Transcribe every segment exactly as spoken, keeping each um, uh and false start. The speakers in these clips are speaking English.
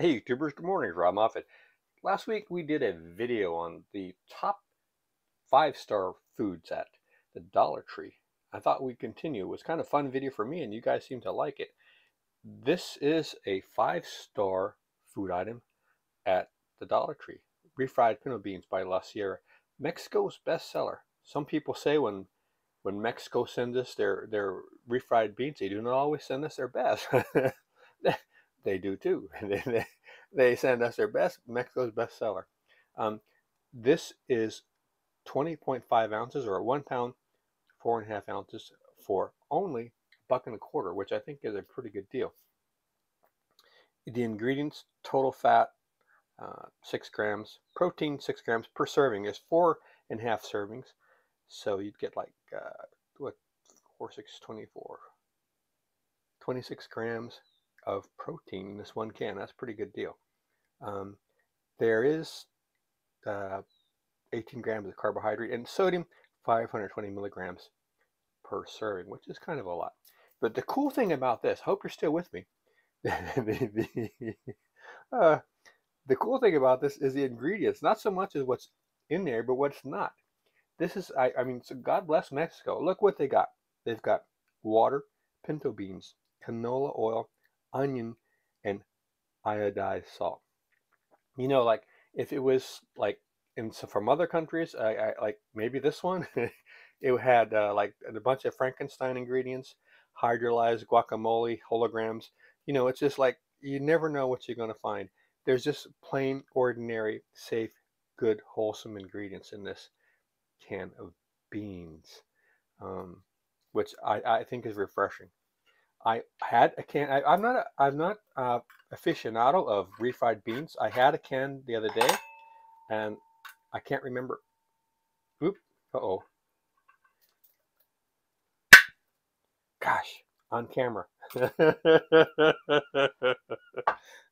Hey YouTubers, good morning, Robb Moffett. Last week we did a video on the top five-star foods at the Dollar Tree. I thought we'd continue. It was kind of a fun video for me and you guys seem to like it. This is a five-star food item at the Dollar Tree. Refried pinto beans by La Sierra. Mexico's bestseller. Some people say when when Mexico sends us their, their refried beans, they do not always send us their best. They do too. they, they send us their best, Mexico's bestseller. Um, this is twenty point five ounces or one pound, four and a half ounces for only a buck and a quarter, which I think is a pretty good deal. The ingredients, total fat, uh, six grams, protein, six grams per serving is four and a half servings. So you'd get like, uh, what, four, six, twenty-four, twenty-six grams of protein in this one can. That's a pretty good deal. Um, there is uh, eighteen grams of carbohydrate and sodium, five hundred twenty milligrams per serving, which is kind of a lot. But the cool thing about this, hope you're still with me. the, the, uh, the cool thing about this is the ingredients, not so much as what's in there, but what's not. This is, I, I mean, so God bless Mexico. Look what they got. They've got water, pinto beans, canola oil, onion, and iodized salt. You know, like if it was like in so from other countries, I, I like maybe this one, it had uh, like a bunch of Frankenstein ingredients, hydrolyzed guacamole, holograms. You know, it's just like you never know what you're going to find. There's just plain, ordinary, safe, good, wholesome ingredients in this can of beans, um, which I, I think is refreshing. I had a can. I, I'm not. A, I'm not uh, aficionado of refried beans. I had a can the other day, and I can't remember. Oop. Uh oh. Gosh, on camera.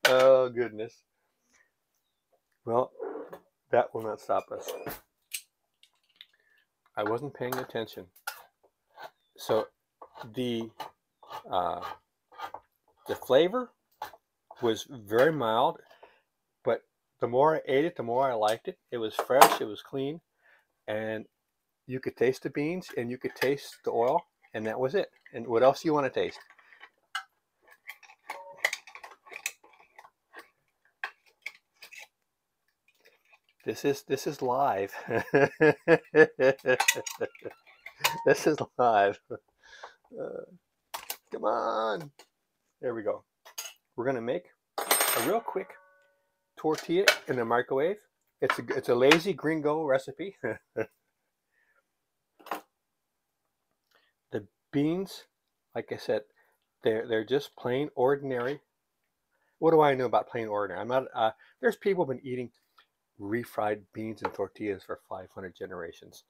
Oh goodness. Well, that will not stop us. I wasn't paying attention. So the. Uh, the flavor was very mild, but the more I ate it, the more I liked it. It was fresh, it was clean, and you could taste the beans and you could taste the oil, and that was it. And what else do you want to taste? This is this is live. This is live. Uh, Come on. There we go. We're going to make a real quick tortilla in the microwave. It's a, it's a lazy gringo recipe. The beans, like I said, they're, they're just plain ordinary. What do I know about plain ordinary? I'm not, uh, there's people who've been eating refried beans and tortillas for five hundred generations.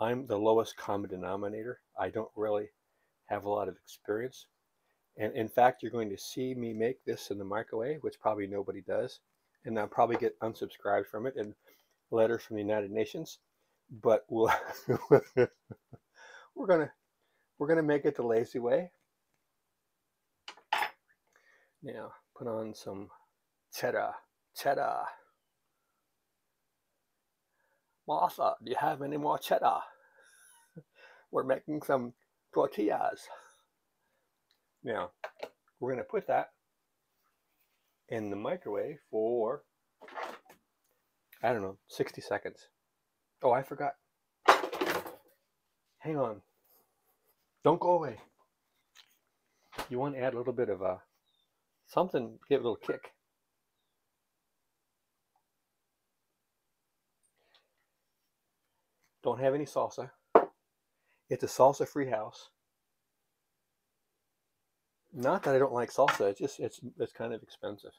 I'm the lowest common denominator. I don't really have a lot of experience, and in fact you're going to see me make this in the microwave, which probably nobody does, and I'll probably get unsubscribed from it and letters from the United Nations, but we'll we're gonna we're gonna make it the lazy way. Now put on some cheddar cheddar Martha, do you have any more cheddar? We're making some tortillas. Now we're going to put that in the microwave for, I don't know, sixty seconds. Oh, I forgot. Hang on. Don't go away. You want to add a little bit of a something, give it a little kick. Don't have any salsa. It's a salsa-free house. Not that I don't like salsa. It's just it's it's kind of expensive,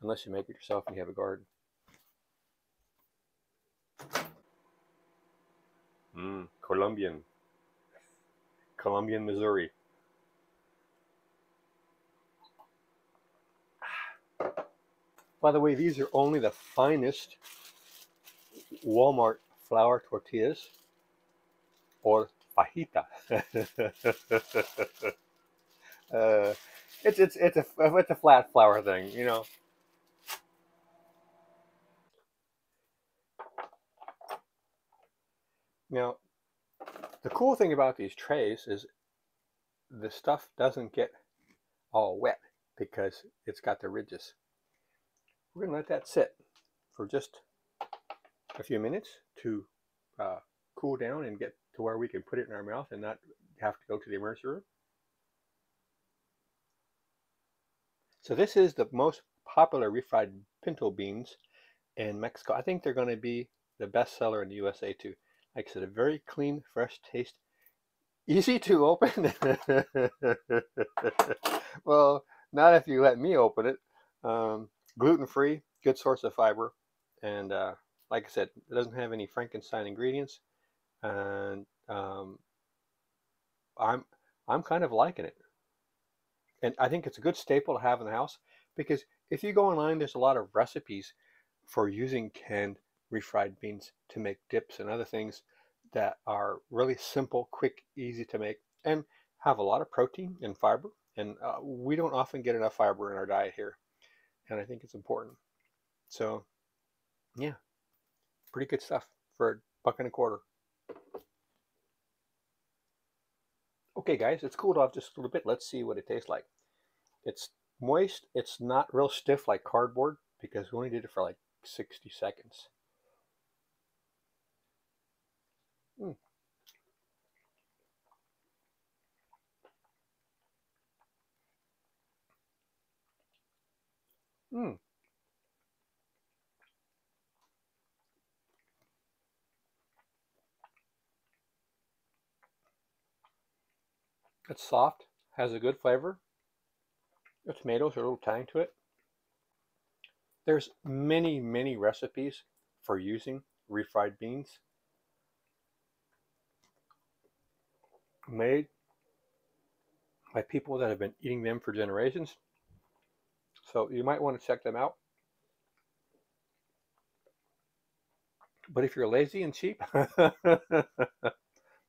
unless you make it yourself and you have a garden. Mmm, Colombian, Colombian, Missouri. By the way, these are only the finest Walmart flour tortillas. Or fajita. uh, it's it's it's a it's a flat flour thing, you know. Now, the cool thing about these trays is the stuff doesn't get all wet because it's got the ridges. We're going to let that sit for just a few minutes to uh, cool down and get to where we can put it in our mouth and not have to go to the immersion room. So this is the most popular refried pinto beans in Mexico. I think they're going to be the best seller in the U S A too. Like I said, a very clean, fresh taste, easy to open. Well, not if you let me open it. Um, gluten-free, good source of fiber, and uh, like I said, it doesn't have any Frankenstein ingredients, and um, I'm I'm kind of liking it. And I think it's a good staple to have in the house, because if you go online, there's a lot of recipes for using canned refried beans to make dips and other things that are really simple, quick, easy to make, and have a lot of protein and fiber. And uh, we don't often get enough fiber in our diet here, and I think it's important. So, yeah, pretty good stuff for a buck and a quarter. Okay, guys, it's cooled off just a little bit. Let's see what it tastes like. It's moist. It's not real stiff like cardboard, because we only did it for like sixty seconds. Mm. Mm. It's soft, has a good flavor. The tomatoes are a little tang to it. There's many, many recipes for using refried beans made by people that have been eating them for generations. So you might want to check them out. But if you're lazy and cheap,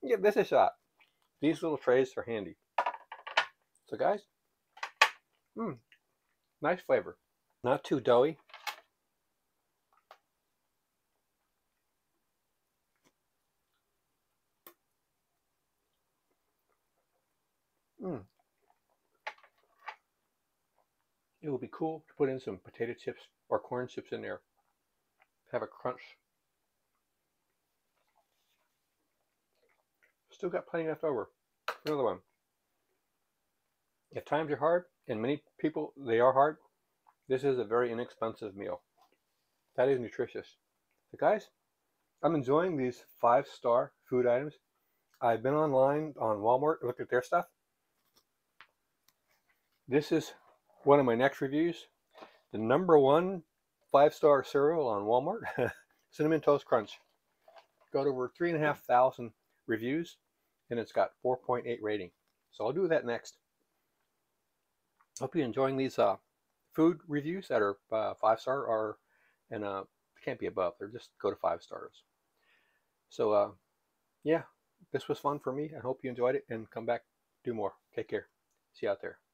give this a shot. These little trays are handy. So guys, mm, nice flavor. Not too doughy. Mm. It will be cool to put in some potato chips or corn chips in there. Have a crunch. Still got plenty left over. Another one. If times are hard, and many people, they are hard, this is a very inexpensive meal. That is nutritious. So guys, I'm enjoying these five-star food items. I've been online on Walmart, looked at their stuff. This is one of my next reviews. The number one five-star cereal on Walmart, Cinnamon Toast Crunch. Got over three and a half thousand reviews. And it's got four point eight rating. So I'll do that next. Hope you're enjoying these uh, food reviews that are uh, five-star or and uh, can't be above. They're just go to five stars. So uh, yeah, this was fun for me. I hope you enjoyed it, and come back, do more. Take care. See you out there.